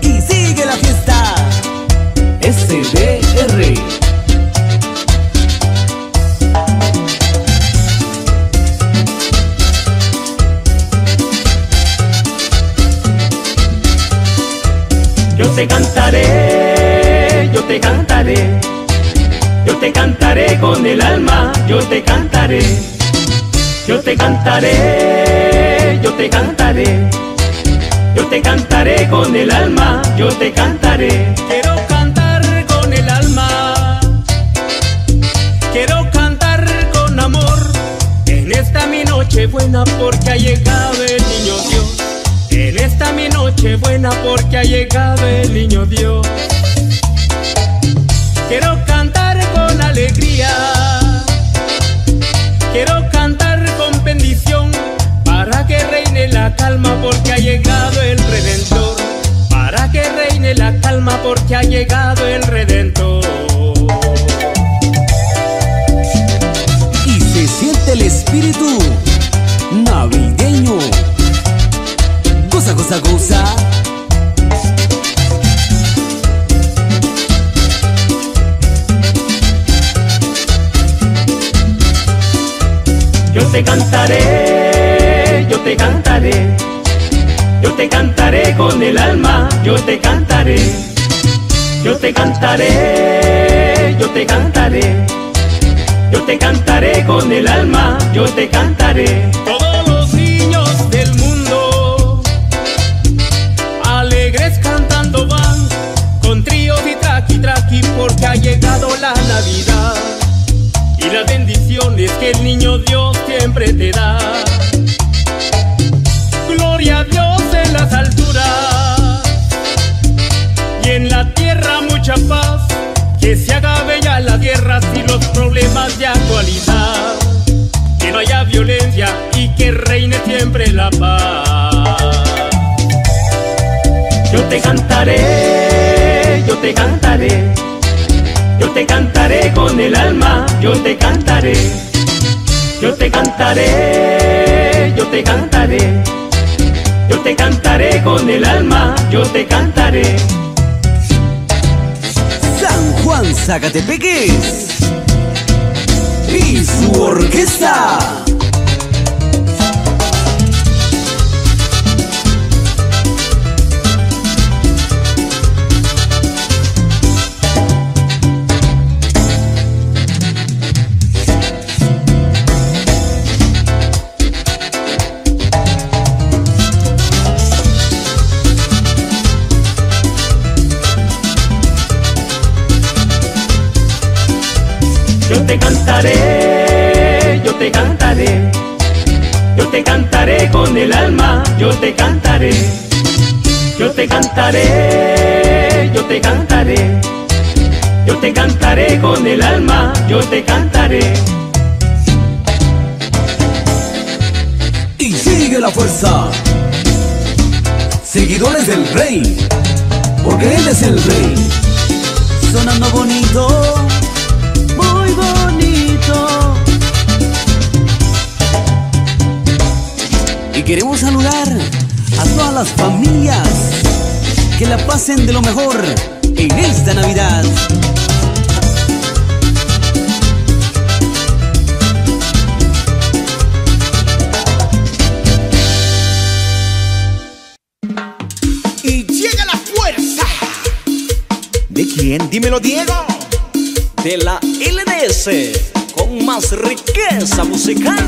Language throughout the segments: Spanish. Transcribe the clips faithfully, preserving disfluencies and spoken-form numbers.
Y sigue la fiesta. S D R Yo te cantaré, yo te cantaré, yo te cantaré con el alma, yo te cantaré, yo te cantaré, yo te cantaré, yo te cantaré con el alma, yo te cantaré. Quiero cantar con el alma, quiero cantar con amor, en esta mi noche buena porque ha llegado el niño Dios, en esta mi noche buena porque ha llegado el niño Dios. Quiero cantar con alegría, quiero cantar con bendición, para que reine la calma porque ha llegado el Redentor, para que reine la calma porque ha llegado el Redentor. Y se siente el espíritu navideño. Goza, goza, goza. Yo te cantaré, yo te cantaré, yo te cantaré con el alma, yo te cantaré, yo te cantaré, yo te cantaré, yo te cantaré con el alma, yo te cantaré. Todos los niños del mundo alegres cantando van, con tríos y traqui traqui porque ha llegado la Navidad y las bendiciones que el niño Dios siempre te da. Gloria a Dios en las alturas y en la tierra mucha paz, que se haga bella las guerras y los problemas de actualidad, que no haya violencia y que reine siempre la paz. Yo te cantaré, yo te cantaré, yo te cantaré con el alma, yo te cantaré, yo te cantaré, yo te cantaré, yo te cantaré con el alma, yo te cantaré. San Juan Zacatepeques y su orquesta. Yo te cantaré, yo te cantaré, yo te cantaré con el alma, yo te cantaré, yo te cantaré, yo te cantaré, yo te cantaré con el alma, yo te cantaré. Y sigue la fuerza, seguidores del Rey, porque Él es el Rey, sonando bonito. Y queremos saludar a todas las familias que la pasen de lo mejor en esta Navidad. Y llega la fuerza. ¿De quién? Dímelo, Diego. De la L D S, con más riqueza musical.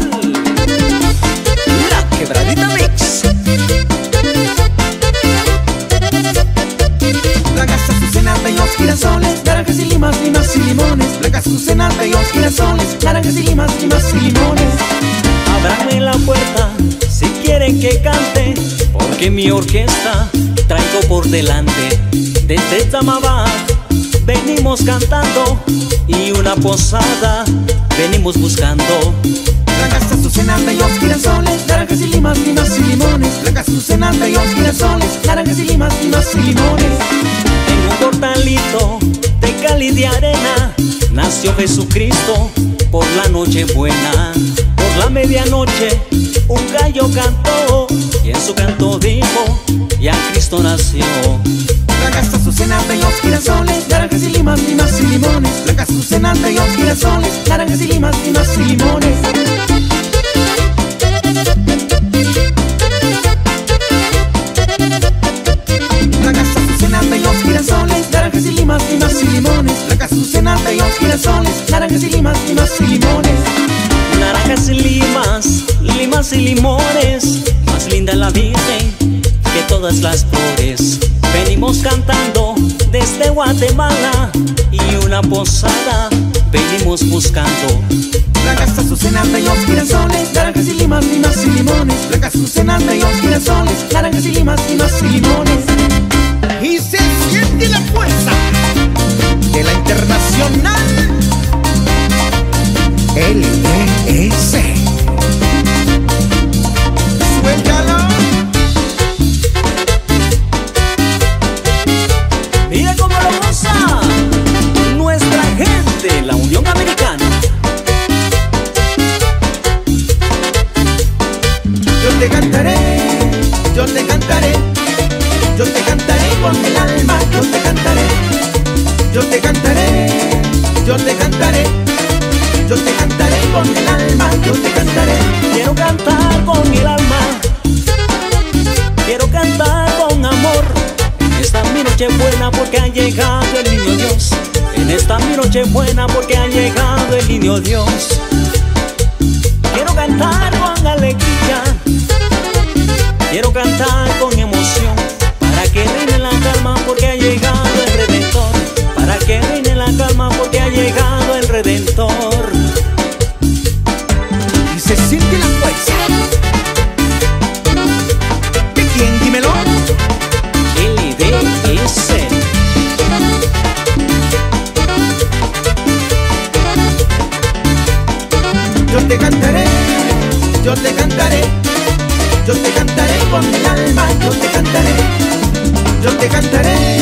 La Quebradita Mix. Blancas azucenas, bellos girasoles, naranjas y limas, limas y limones. Blancas azucenas, bellos girasoles, naranjas y limas, limas y limones. Ábrame la puerta si quieren que cante, porque mi orquesta traigo por delante. Desde Tamabá venimos cantando y una posada venimos buscando. Blancas azucenas, bellos girasoles, naranjas y limas, limas y limones. Blancas azucenas, bellos girasoles, naranjas y limas, limas y limones. En un portalito de cal y de arena nació Jesucristo por la noche buena. Por la medianoche un gallo cantó y en su canto dijo: ya Cristo nació. Blancas azucenas de los girasoles, naranjas y limas, limas y limones. Blancas azucenas de los girasoles, naranjas y limas, limas y limones. Blancas azucenas de los girasoles, naranjas y limas, limas y limones. Blancas azucenas de los girasoles, naranjas y limas, limas y limones. Naranjas y limas, limas y limones, más linda la Virgen que todas las flores. Venimos cantando desde Guatemala y una posada venimos buscando. Blancas azucenas de los girasoles, naranjas y limas, limas y limones. Blancas azucenas de los girasoles, naranjas y limas, limas y limones. Y se siente la fuerza de la internacional L E S. Mira cómo lo goza nuestra gente, la Unión Americana. Yo te cantaré, yo te cantaré, yo te cantaré con el alma, yo te cantaré, yo te cantaré, yo te cantaré, yo te cantaré con el alma, yo te cantaré. Quiero cantar con el alma, quiero cantar con amor. Esta es mi noche buena porque ha llegado el niño Dios. En esta mi noche buena porque ha llegado el niño Dios. Quiero cantar con alegría, quiero cantar con emoción, para que reine la calma porque ha llegado el Redentor. Para que reine la calma porque ha llegado el Redentor. Y se siente la fuerza. Yo te cantaré, yo te cantaré, yo te cantaré con el alma, yo te cantaré, yo te cantaré,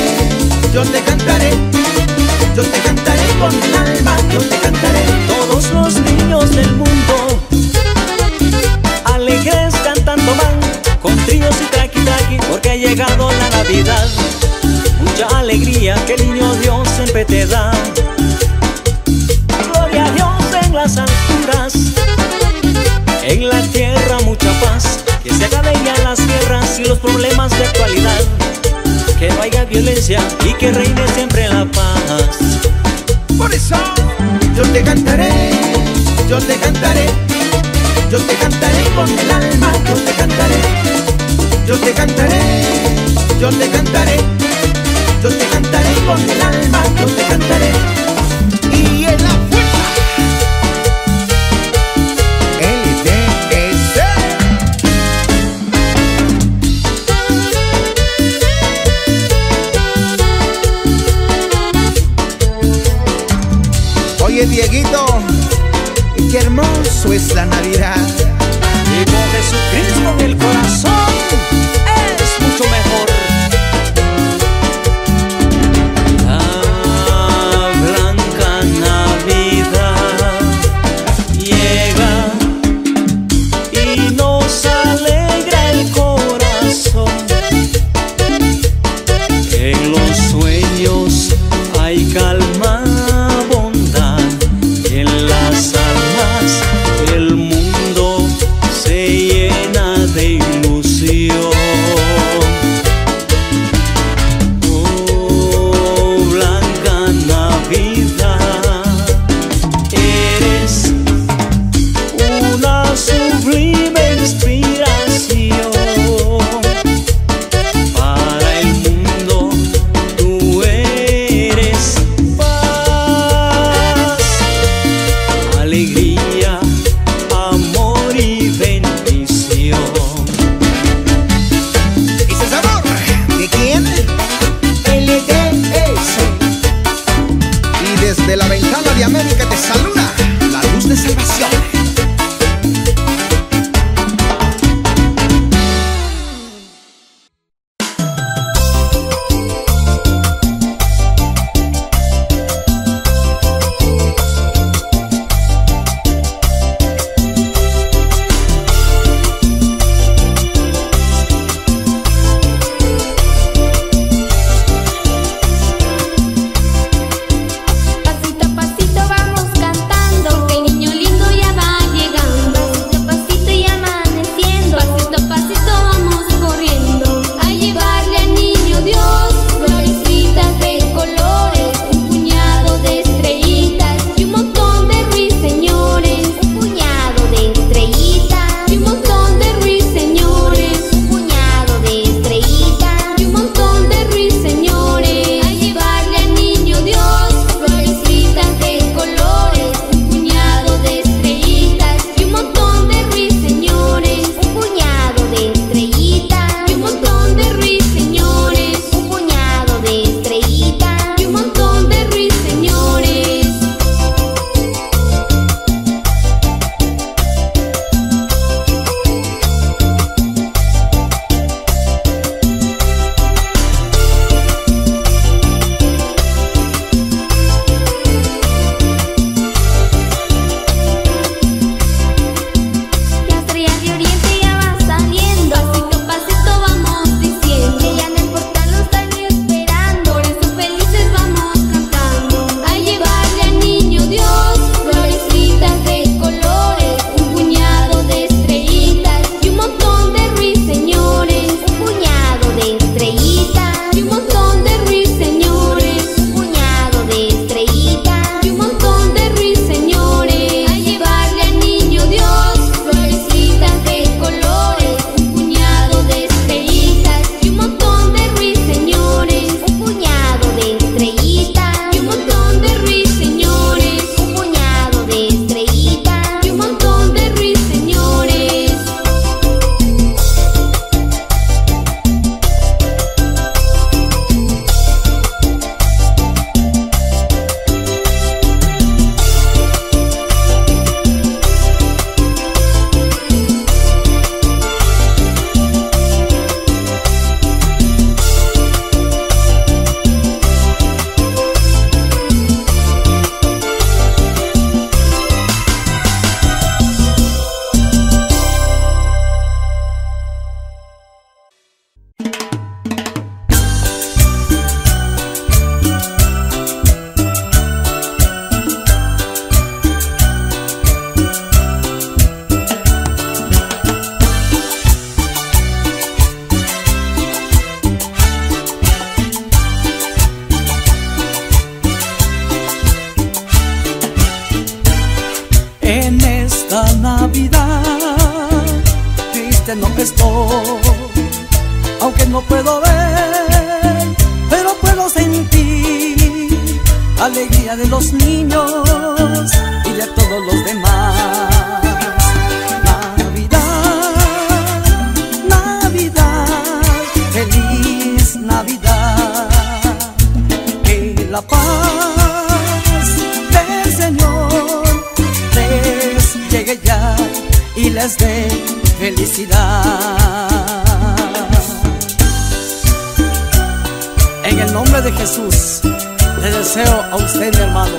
yo te cantaré, yo te cantaré con el alma, yo te cantaré. Todos los niños del mundo alegres cantando van, con trillos y traqui-traqui porque ha llegado la Navidad. Mucha alegría que el niño Dios siempre te da. Gloria a Dios en las alturas, en la tierra mucha paz. Que se acaben ya las guerras y los problemas de actualidad. Que no haya violencia y que reine siempre la paz. Por eso yo te cantaré, yo te cantaré, yo te cantaré con el alma, yo te cantaré, yo te cantaré, yo te cantaré, yo te cantaré con el alma, yo te cantaré. Y en la fuerza L D S. Oye, Dieguito, qué hermoso es la Navidad. Y con Jesucristo en el corazón es mucho mejor. Calma, bondad, y en las almas del mundo en lo que estoy, aunque no puedo ver, pero puedo sentir alegría de los niños y de todos los demás. Navidad, Navidad, feliz Navidad, que la paz del Señor les llegue ya y les dé felicidad. En el nombre de Jesús, le deseo a usted, mi hermano,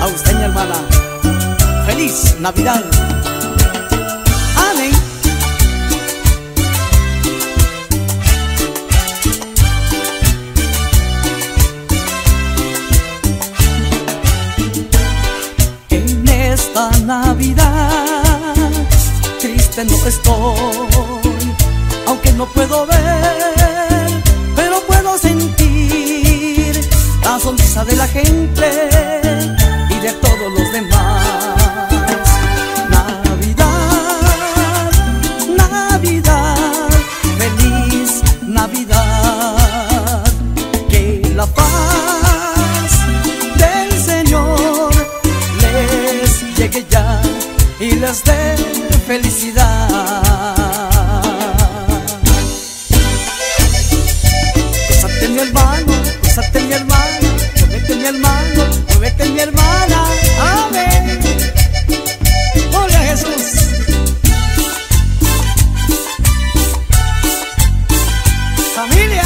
a usted, mi hermana, feliz Navidad. Amén. En esta Navidad no estoy, aunque no puedo ver, pero puedo sentir la sonrisa de la gente y de todos los demás. Navidad, Navidad, feliz Navidad, que la paz del Señor les llegue ya y les dé felicidad. Gózate mi hermano, gózate mi hermano, muévete mi hermano, muévete mi hermana. Amén. Gloria a Jesús. Familia.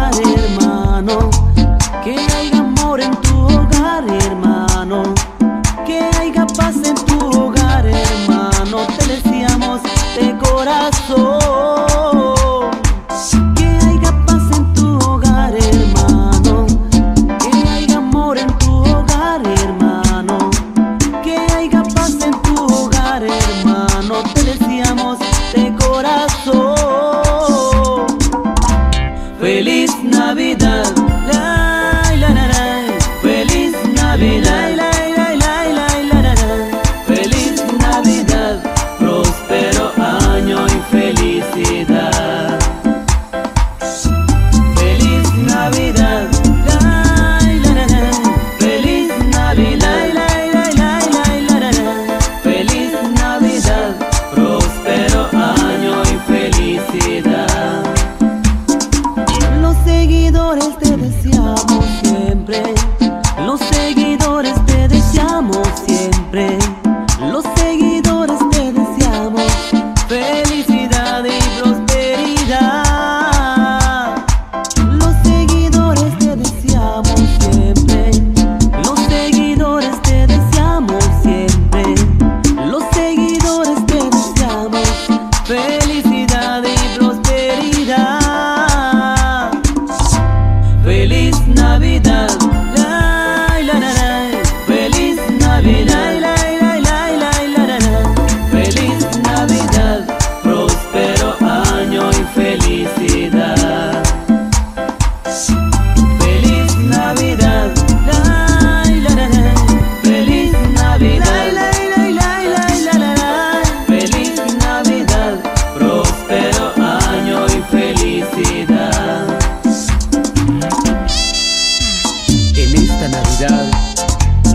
hogar, hermano. Que haya amor en tu hogar, hermano. Que haya paz en tu hogar, hermano. Te deseamos de corazón. Que haya paz en tu hogar, hermano. Que haya amor en tu hogar, hermano. Que haya paz en tu hogar, hermano. Te deseamos de corazón. Feliz Navidad, la, la, la, la. Feliz Navidad, la, la, la, la, la, la. Feliz Navidad, próspero año y felicidad. Feliz Navidad, la, la, la, la. Feliz Navidad, la, la, la, la, la, la. Feliz Navidad, próspero año y felicidad. Seguidores te deseamos siempre, los seguidores te deseamos siempre, los seguidores te deseamos felicidad y prosperidad. Los seguidores te deseamos siempre, los seguidores te deseamos siempre, los seguidores te deseamos felicidad y prosperidad. Feliz Navidad, la, la, la, la. Feliz Navidad, la, la, la, la, la, la, la. Feliz Navidad, próspero año y felicidad. Feliz Navidad, la, la, la, la. Feliz Navidad, la, la, la, la, la, la. Feliz Navidad, próspero año y felicidad.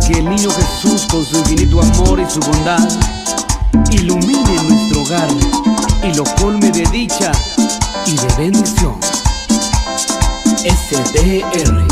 Que el niño Jesús con su infinito amor y su bondad ilumine nuestro hogar y lo colme de dicha y de bendición. S D R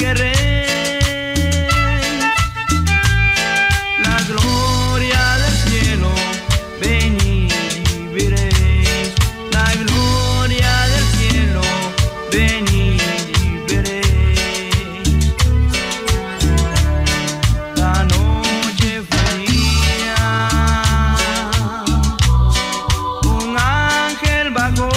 querer. La gloria del cielo, ven y veréis. La gloria del cielo, ven y veréis. La noche fría, un ángel bajó.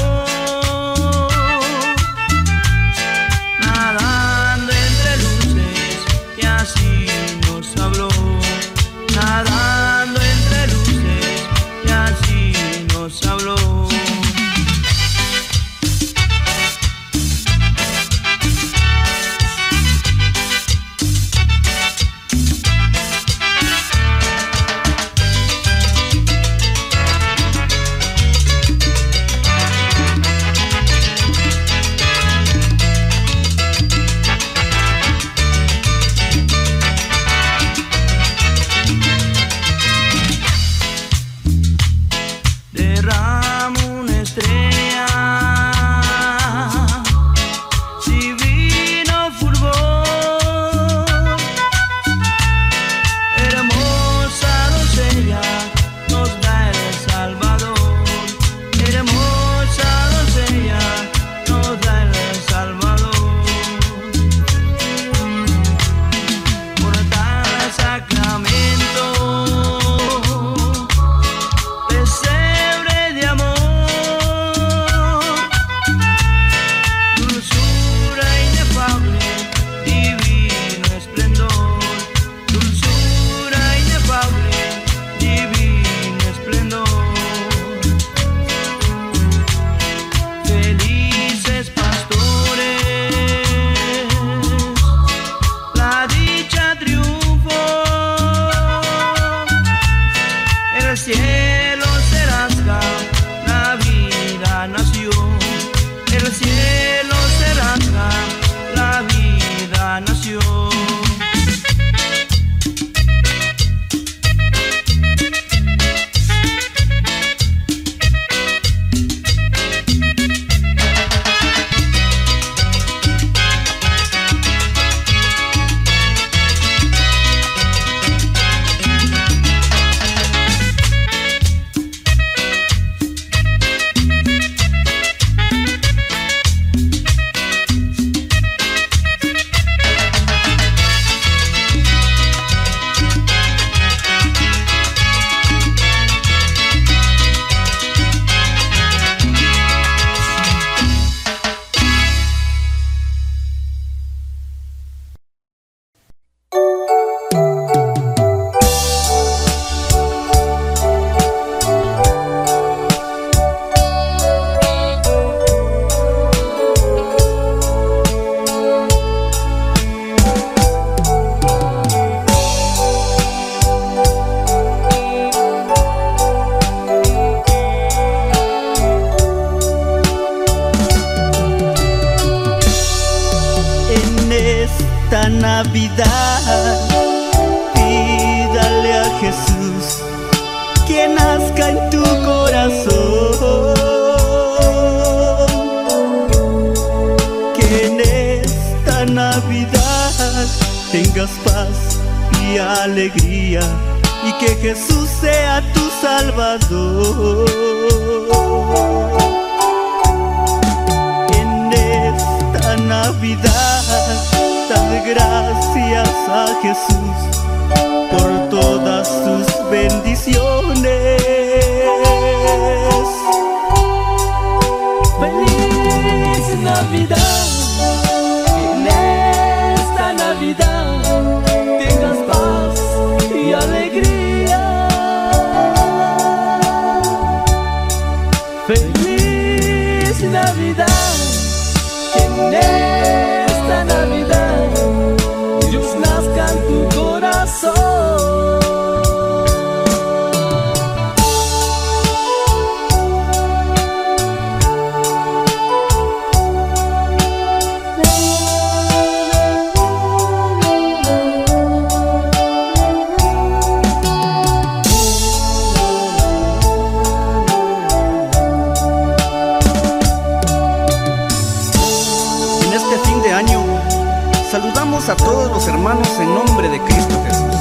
saludamos a todos los hermanos en nombre de Cristo Jesús.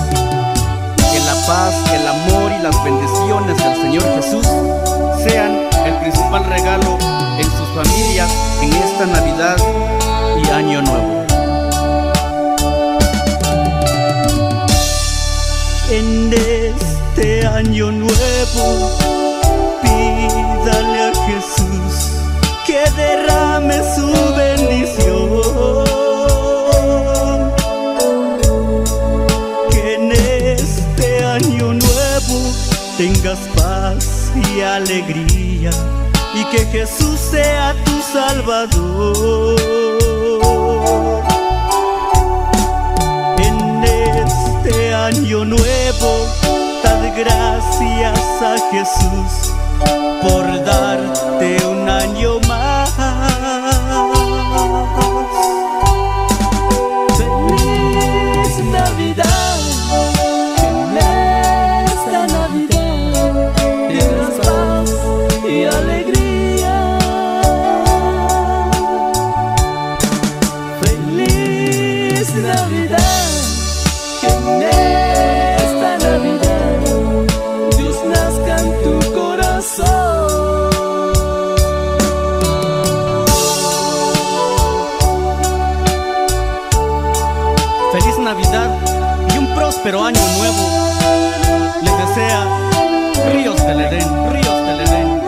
Que la paz, el amor y las bendiciones del Señor Jesús sean el principal regalo en sus familias en esta Navidad y Año Nuevo. En este Año Nuevo, pídale a Jesús que derrame su bendición. Tengas paz y alegría, y que Jesús sea tu Salvador. En este Año Nuevo, dad gracias a Jesús por darte un año más. ¡Feliz Navidad! Pero Año Nuevo les desea Ríos del Edén, Ríos del Edén.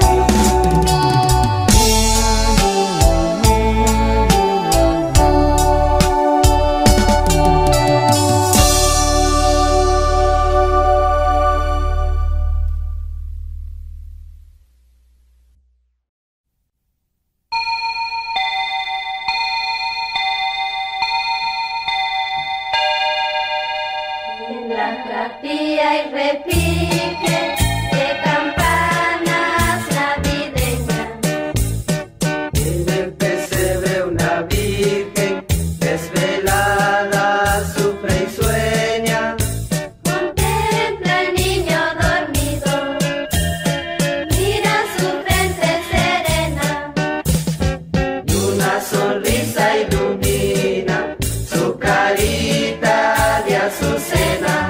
Su cena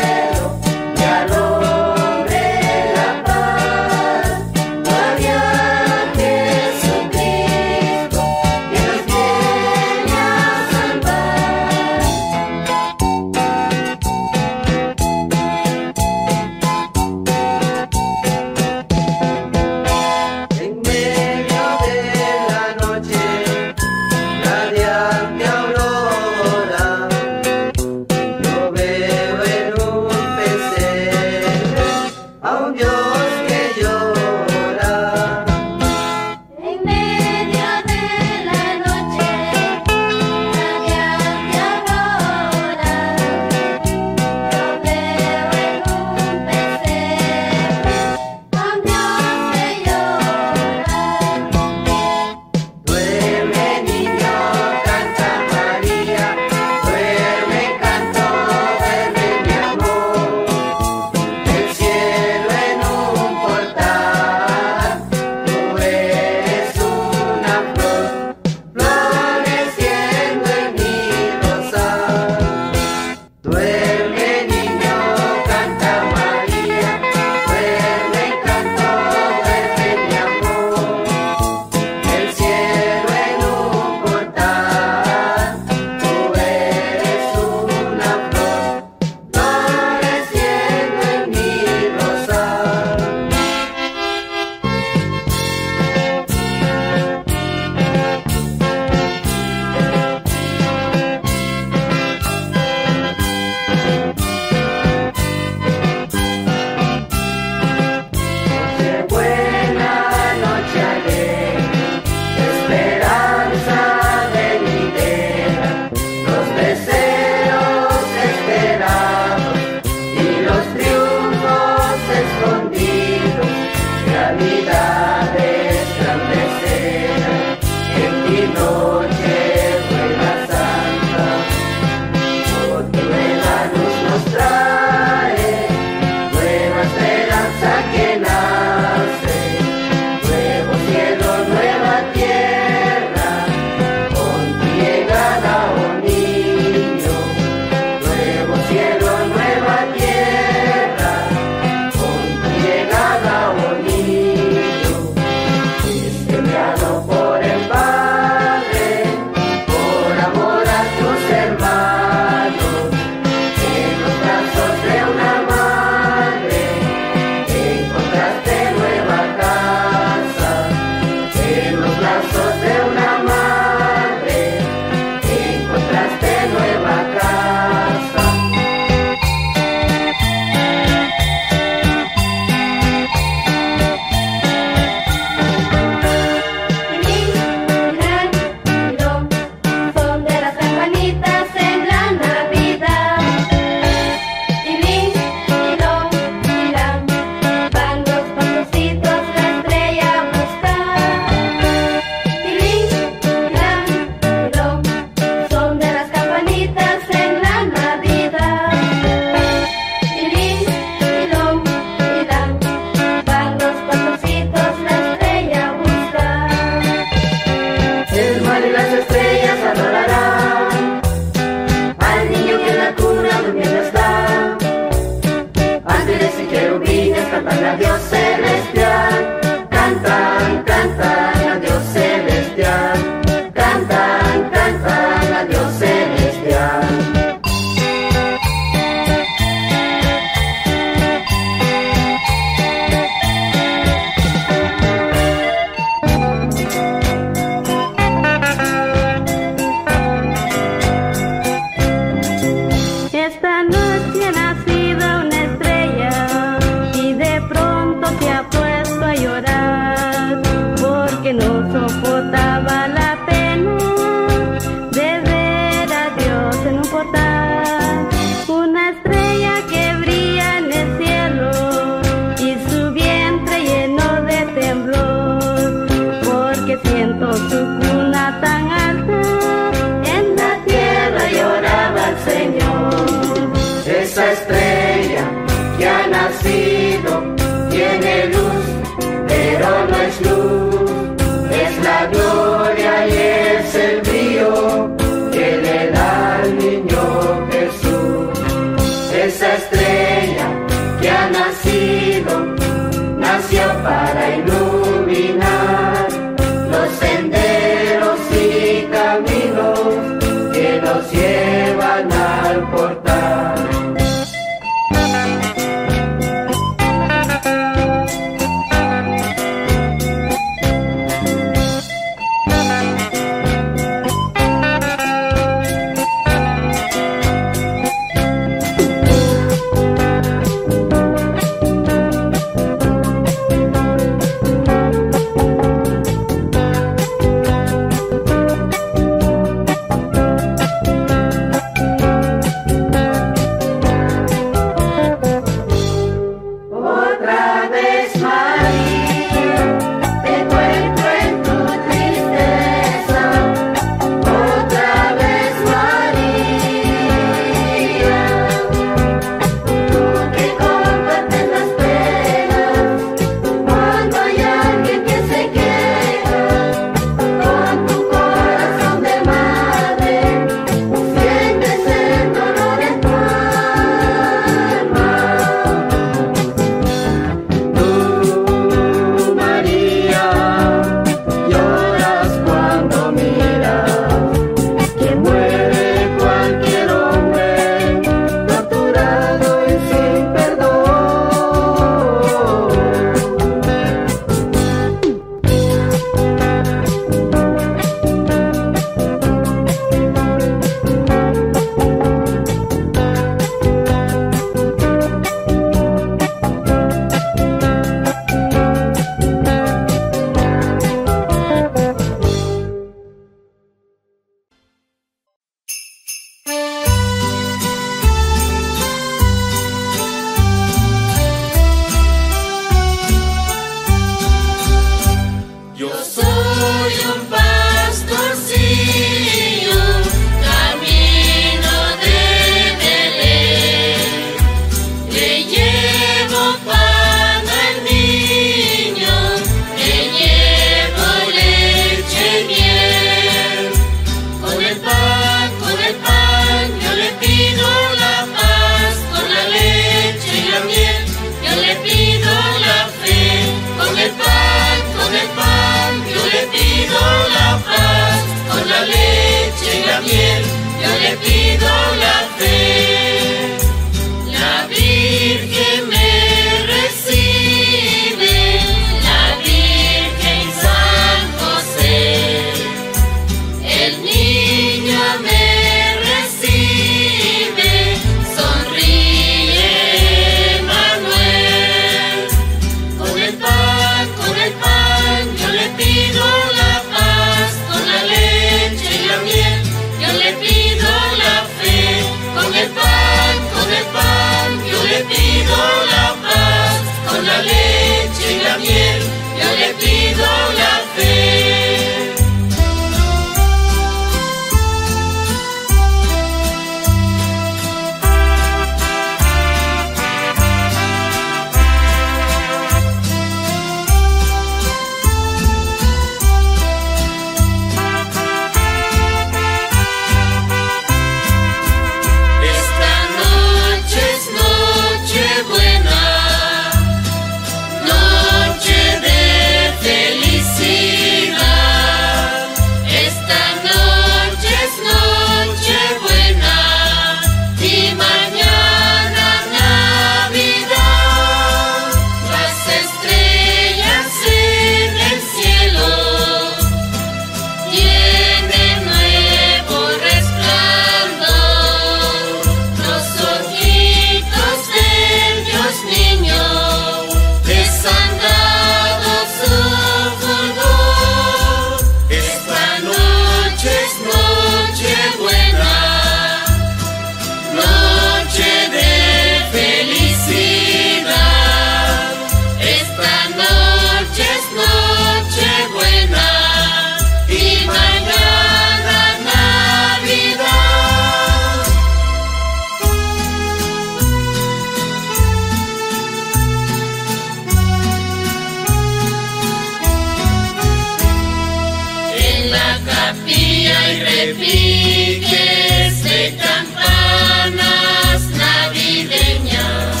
Zacatepeques de campanas navideñas,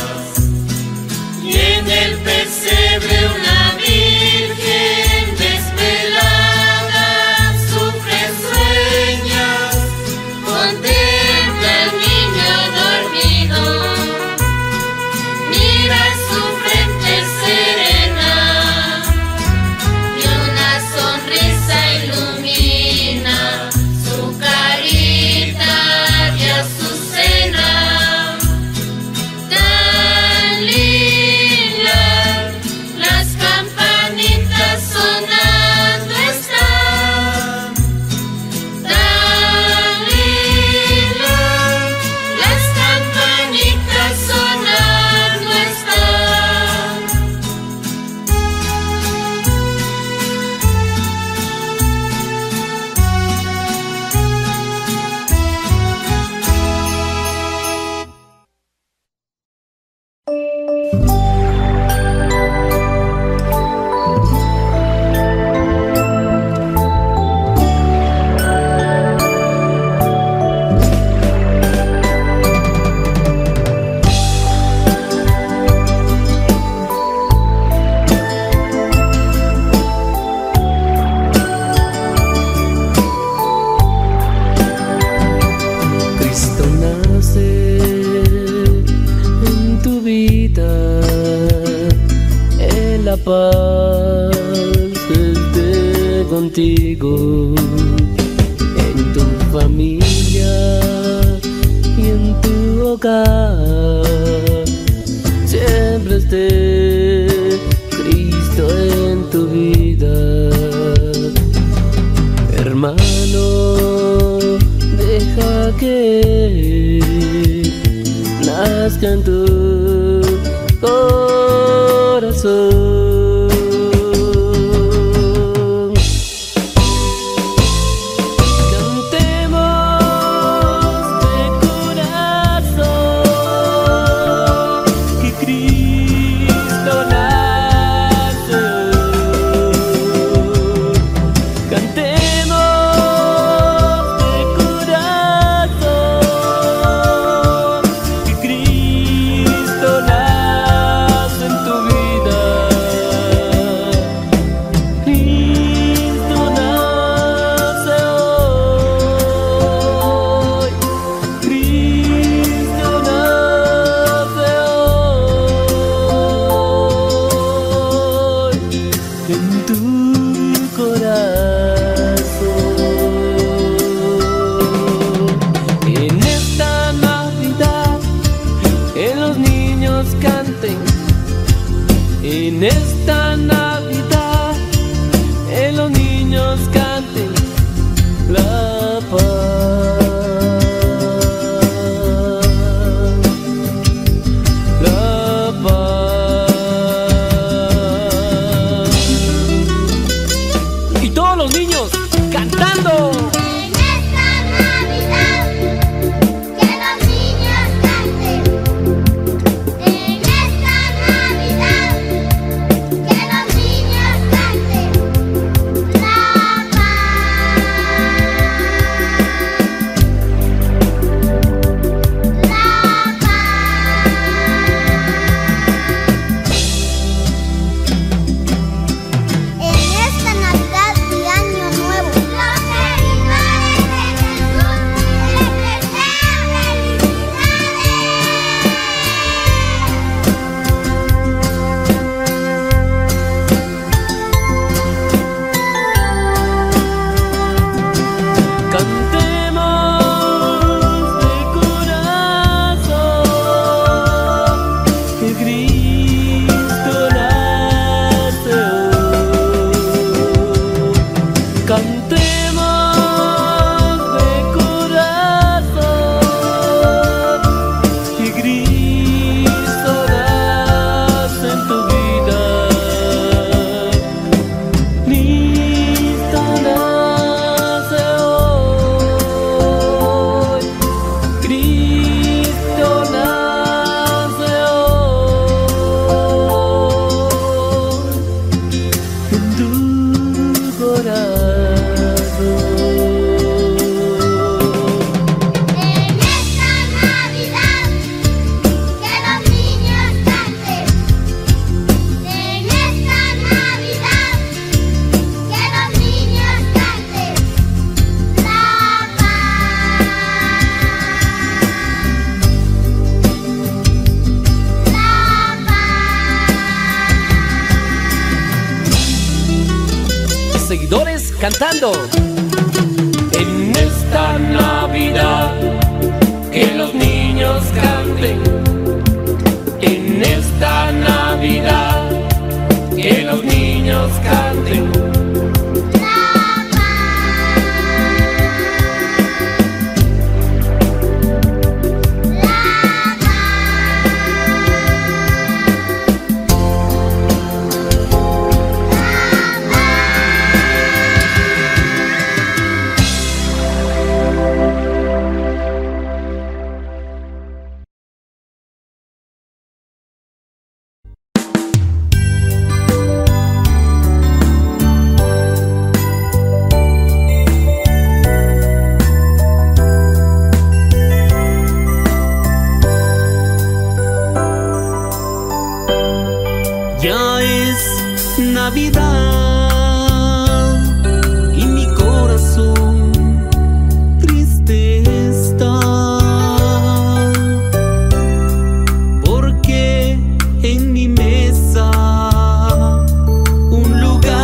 y en el pesebre una virgen desvelada sufre sueños, contempla al niño dormido, mira su frente serena y una sonrisa ilumina su carita de azucena. Tan linda, las campanitas sonando están, tan linda, las campanitas sonando están. Paz esté contigo, en tu familia y en tu hogar, siempre esté Cristo en tu vida. Hermano, deja que nazca en tu corazón. cantando. En esta Navidad, que los niños canten. En esta Navidad, que los niños canten. Lugar.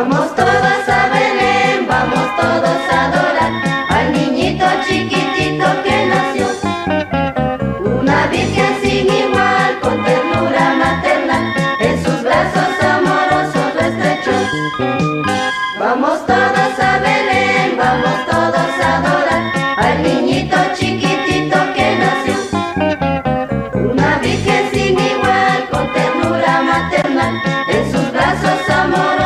Vamos todos a Belén, vamos todos a adorar al niñito chiquitito que nació. Una virgen sin igual, con ternura maternal, en sus brazos amorosos lo estrechó. Vamos todos a Belén, vamos todos a adorar al niñito chiquitito que nació. Una virgen sin igual, con ternura maternal, en sus brazos amorosos.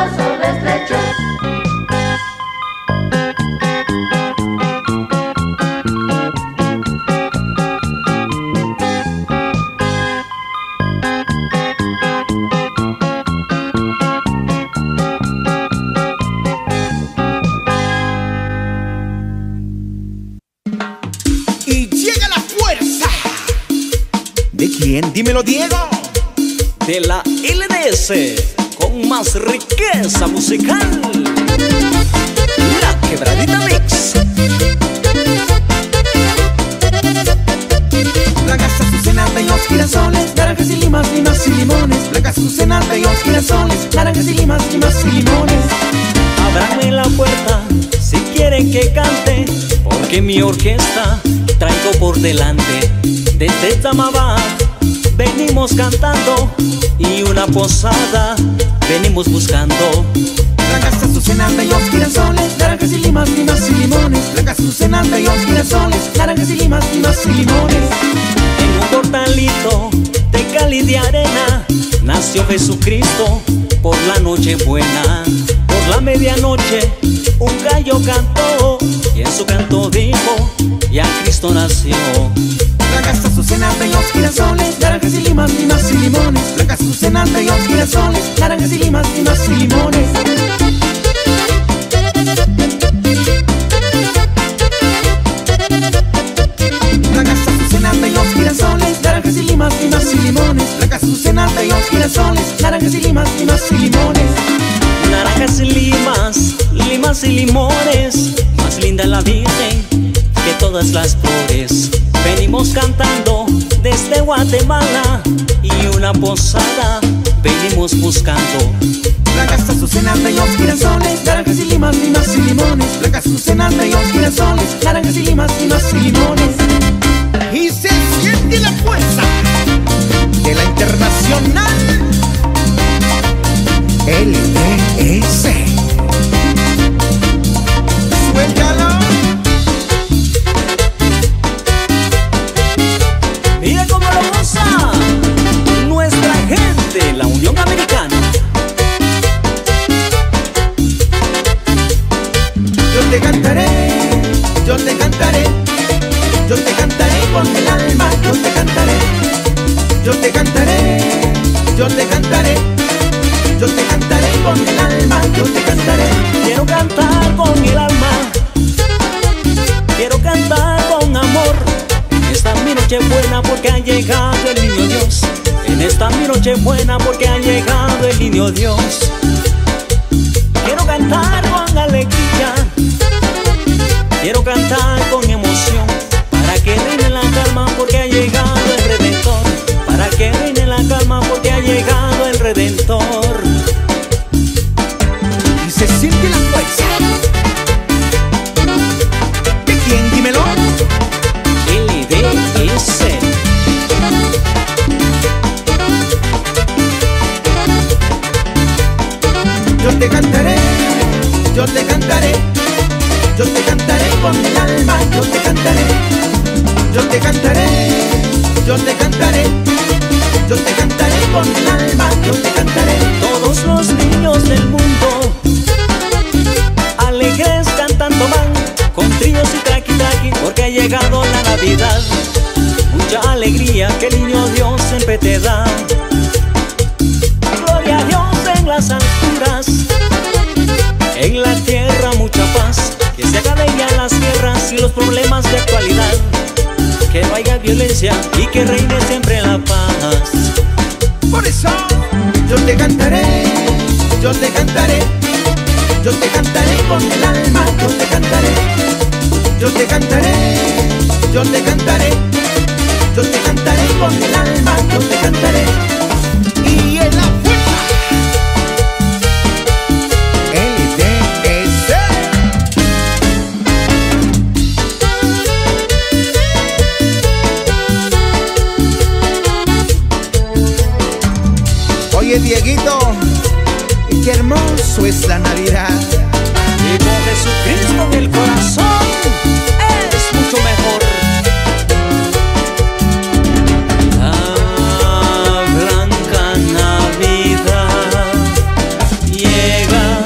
Y llega la fuerza. ¿De quién? Dímelo, Diego. De la L D S. Con más riqueza musical, la Quebradita Mix. Blancas azucenas, bellos girasoles, naranjas y limas, limas y limones. Blancas azucenas, bellos girasoles, naranjas y limas, limas y limones. Ábrame la puerta si quieren que cante, porque mi orquesta traigo por delante. Desde Tamabá venimos cantando y una posada venimos buscando. Blancas azucenas, bellos girasoles, naranjas y limas, limas y limones. Blancas azucenas, bellos girasoles, naranjas y limas, limas y limones. En un portalito de cal y de arena nació Jesucristo por la noche buena. Por la medianoche un gallo cantó y en su canto dijo: ya Cristo nació. Blancas azucenas, bellos girasoles, naranjas y limas, limas y limones. Blancas azucenas, bellos girasoles, naranjas y limas, limas y limones. Blancas azucenas, bellos girasoles, naranjas y limas, limas y limones. Blancas azucenas, bellos girasoles, naranjas y limas, limas y limones. Naranjas y limas, limas y limones, más linda la Virgen que todas las flores. Venimos cantando desde Guatemala y una posada venimos buscando. Blancas azucenas, bellos girasoles, naranjas y limas, limas y limones. Blancas azucenas, bellos girasoles, naranjas y limas, limas y limones. Y se siente la fuerza de la internacional L E S. Esta mi noche buena porque ha llegado el niño Dios. Quiero cantar con alegría, quiero cantar con emoción, para que reine la calma porque ha llegado el Redentor. Para que reine la calma porque ha llegado el Redentor. Y se siente la fuerza. ¿De quién? Dímelo. L D S. Yo te cantaré, yo te cantaré, yo te cantaré con el alma, yo te cantaré, yo te cantaré, yo te cantaré, yo te cantaré con el alma, yo te cantaré. Todos los niños del mundo alegres cantando van, con trillos y traqui-traqui, porque ha llegado la Navidad. Mucha alegría que el niño Dios siempre te da. Gloria a Dios en las alturas, en la tierra mucha paz, que se acaben ya las guerras y los problemas de actualidad, que no haya violencia y que reine siempre la paz. Por eso yo te cantaré, yo te cantaré, yo te cantaré con el alma, yo te cantaré, yo te cantaré, yo te cantaré, yo te cantaré con el alma, yo te cantaré. Y en la fuerza. qué hermoso es la Navidad. Y con Jesucristo en el corazón es mucho mejor. La blanca Navidad llega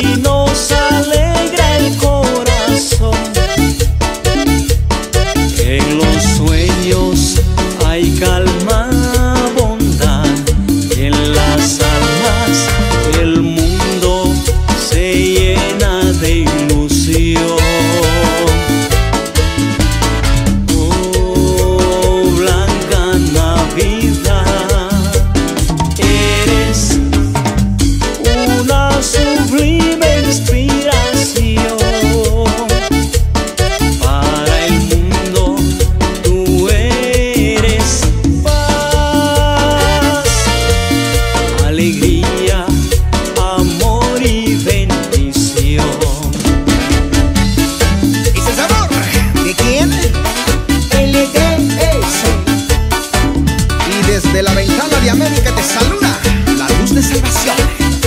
y nos alegra el corazón. En los sueños hay calma, de la ventana de América te saluda la luz de salvación.